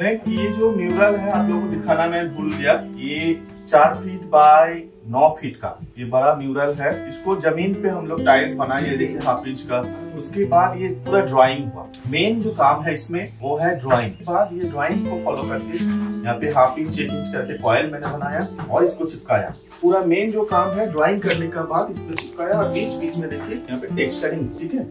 ये जो म्यूरल है आप लोगों को दिखाना मैं भूल गया, ये 4 फीट बाय 9 फीट का ये बड़ा म्यूरल है। इसको जमीन पे हम लोग टाइल्स बनाए, ये देखिए हाफ इंच का। उसके बाद ये पूरा ड्राइंग हुआ। मेन जो काम है इसमें वो है ड्राइंग। उसके बाद ये ड्राइंग को फॉलो करके यहाँ पे हाफ इंच 1 इंच करके कॉयल मैंने बनाया और इसको चिपकाया। पूरा मेन जो काम है ड्राइंग करने का बाद इसमें चिपकाया और बीच बीच में देखिए यहाँ पे टेक्सचरिंग, ठीक है।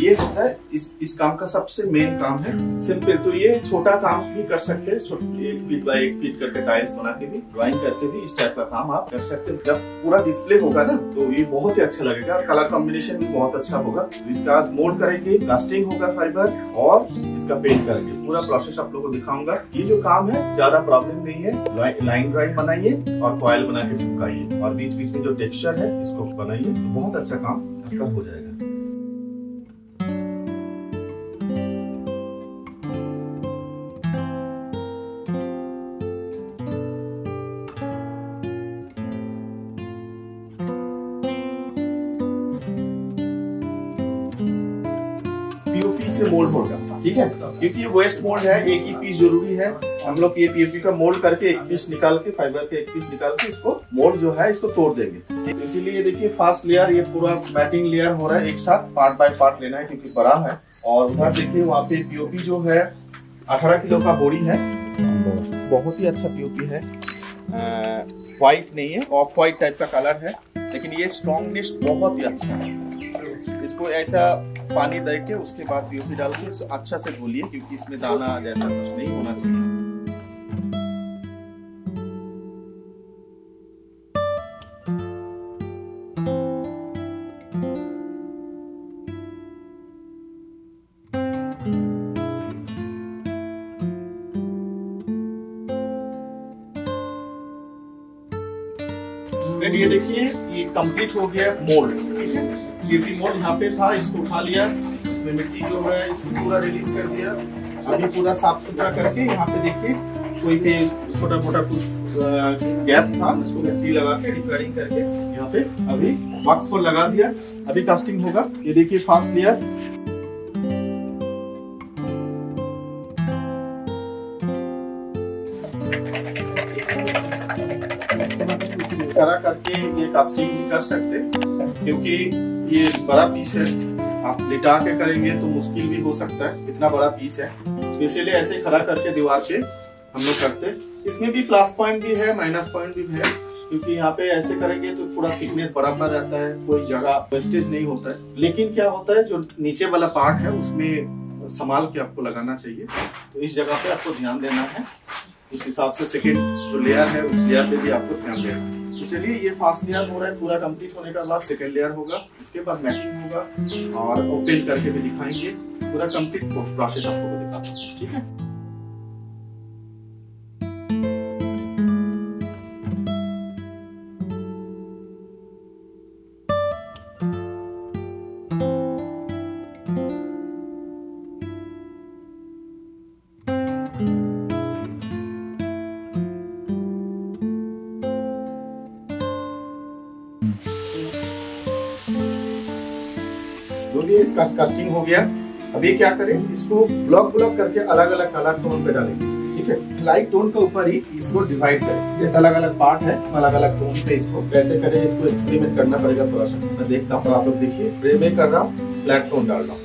ये होता है इस काम का सबसे मेन काम है, सिंपल। तो ये छोटा काम भी कर सकते हैं, 1 फीट बाय 1 फीट करके टाइल्स बना के भी ड्राइंग करके भी इस टाइप का काम आप कर सकते हैं। जब पूरा डिस्प्ले होगा ना तो ये बहुत ही अच्छा लगेगा और कलर कॉम्बिनेशन भी बहुत अच्छा होगा। तो इसका मोल्ड करेंगे, कास्टिंग होगा फाइबर और इसका पेंट करेंगे। पूरा प्रोसेस आप लोगों को दिखाऊंगा। ये जो काम है ज्यादा प्रॉब्लम नहीं है। लाइन ड्राइंग बनाइए और कॉयल बना के चिपकाइए और बीच बीच में जो टेक्सचर है इसको बनाइए, तो बहुत अच्छा काम आपका हो जाएगा। पीओपी से मोल्ड होगा, ठीक है, क्योंकि ये वेस्ट मोल्ड है, एक ही पीस जरूरी है। हम लोग ये पीओपी का मोल्ड करके एक पीस निकाल के, फाइबर के एक पीस निकाल के इसको मोल्ड जो है इसको तोड़ देंगे। तो इसीलिए देखिए फर्स्ट लेयर ये पूरा मैटिंग लेयर हो रहा है, एक साथ पार्ट बाय पार्ट लेना है क्योंकि बड़ा है। और उधर देखिए वहाँ पे पीओपी जो है 18 किलो का बोरी है, बहुत ही अच्छा पीओपी है। व्हाइट नहीं है, ऑफ व्हाइट टाइप का कलर है, लेकिन ये स्ट्रॉन्गनेस बहुत ही अच्छा है। इसको ऐसा पानी दे के उसके बाद पीओपी डाल के इसको अच्छा से घोलिए क्योंकि इसमें दाना जैसा कुछ नहीं होना चाहिए। ये देखिए ये कंप्लीट हो गया मोल्ड, ठीक है। पीओपी मोल्ड यहाँ पे था, इसको उठा लिया, इसमें मिट्टी जो है इसको पूरा रिलीज कर दिया। अभी पूरा साफ सुथरा करके यहाँ पे देखिए कोई पे छोटा मोटा कुछ गैप था इसको मिट्टी लगा के रिपेयरिंग करके यहाँ पे अभी बॉक्स पर लगा दिया। अभी कास्टिंग होगा। ये देखिए फर्स्ट लेयर, करा करके ये कास्टिंग भी कर सकते क्योंकि ये बड़ा पीस है। आप लिटा के करेंगे तो मुश्किल भी हो सकता है, इतना बड़ा पीस है, इसीलिए ऐसे खड़ा करके दीवार पे हम लोग करते। इसमें भी प्लस पॉइंट भी है, माइनस पॉइंट भी है, क्योंकि यहाँ पे ऐसे करेंगे तो पूरा थिकनेस बराबर रहता है, कोई जगह वेस्टेज नहीं होता है। लेकिन क्या होता है जो नीचे वाला पार्ट है उसमें संभाल के आपको लगाना चाहिए, तो इस जगह पे आपको ध्यान देना है। उस हिसाब से सेकेंड जो लेयर है उस लेयर पे भी आपको ध्यान देना है। तो चलिए ये फर्स्ट लेयर हो रहा है, पूरा कंप्लीट होने के बाद सेकेंड लेयर होगा, उसके बाद मैचिंग होगा और ओपन करके भी दिखाएंगे। पूरा कंप्लीट प्रोसेस आपको दिखाता हूं, ठीक है। इसका कास्टिंग हो गया। अब ये क्या करें, इसको ब्लॉक ब्लॉक करके अलग अलग कलर टोन पे डालेंगे, ठीक है। लाइट टोन के ऊपर ही इसको डिवाइड करें, जैसे अलग अलग पार्ट है अलग अलग टोन पे इसको कैसे करें, इसको एक्सपेरिमेंट करना पड़ेगा थोड़ा सा। मैं देखता हूँ, आप लोग देखिए ग्रे में कर रहा हूँ, ब्लैक टोन डाल रहा हूँ।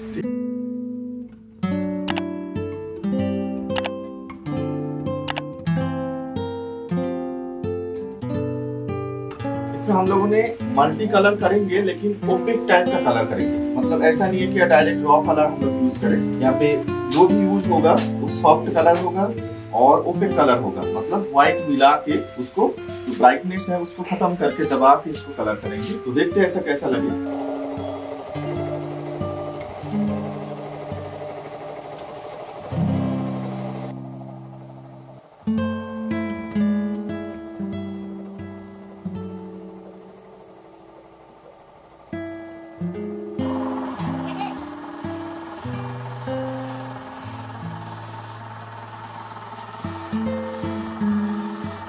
हम लोगों ने मल्टी कलर करेंगे लेकिन ओपेक टाइप का कलर करेंगे, मतलब ऐसा नहीं है कि डायरेक्ट रॉ कलर हम लोग यूज करेंगे। यहाँ पे जो भी यूज होगा वो सॉफ्ट कलर होगा और ओपेक कलर होगा, मतलब व्हाइट मिला के उसको जो ब्राइटनेस है उसको खत्म करके दबा के इसको कलर करेंगे। तो देखते हैं ऐसा कैसा लगेगा।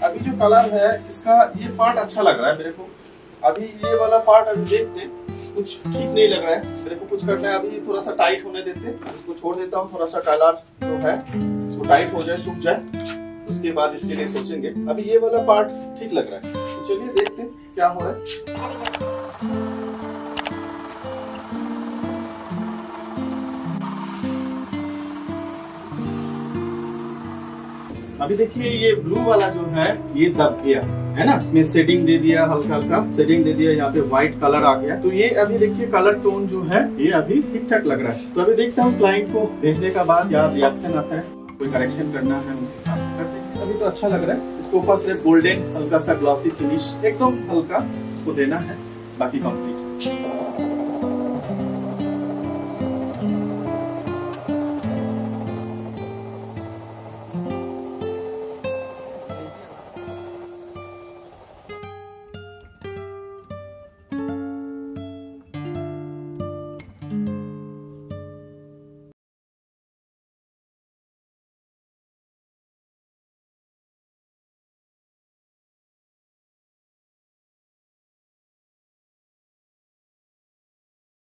अभी जो कलर है इसका ये पार्ट अच्छा लग रहा है मेरे को, अभी ये वाला पार्ट अभी देखते कुछ ठीक नहीं लग रहा है, मेरे को कुछ करना है। अभी थोड़ा सा टाइट होने देते, इसको छोड़ देता हूँ, थोड़ा सा कलर जो है इसको टाइट हो जाए, सूख जाए, उसके बाद इसके लिए सोचेंगे। अभी ये वाला पार्ट ठीक लग रहा है, तो चलिए देखते हैं क्या हो रहा है। अभी देखिए ये ब्लू वाला जो है ये दब गया है ना, इसमें शेडिंग दे दिया, हल्का हल्का शेडिंग दे दिया, यहाँ पे व्हाइट कलर आ गया। तो ये अभी देखिए कलर टोन जो है ये अभी ठीक ठाक लग रहा है। तो अभी देखता हूँ क्लाइंट को भेजने का बाद क्या रिएक्शन आता है, कोई करेक्शन करना है उस हिसाब से करते हैं। अभी तो अच्छा लग रहा है, इसको ऊपर सिर्फ गोल्डन हल्का सा ग्लॉसी फिनिश एकदम हल्का उसको देना है, बाकी कंप्लीट।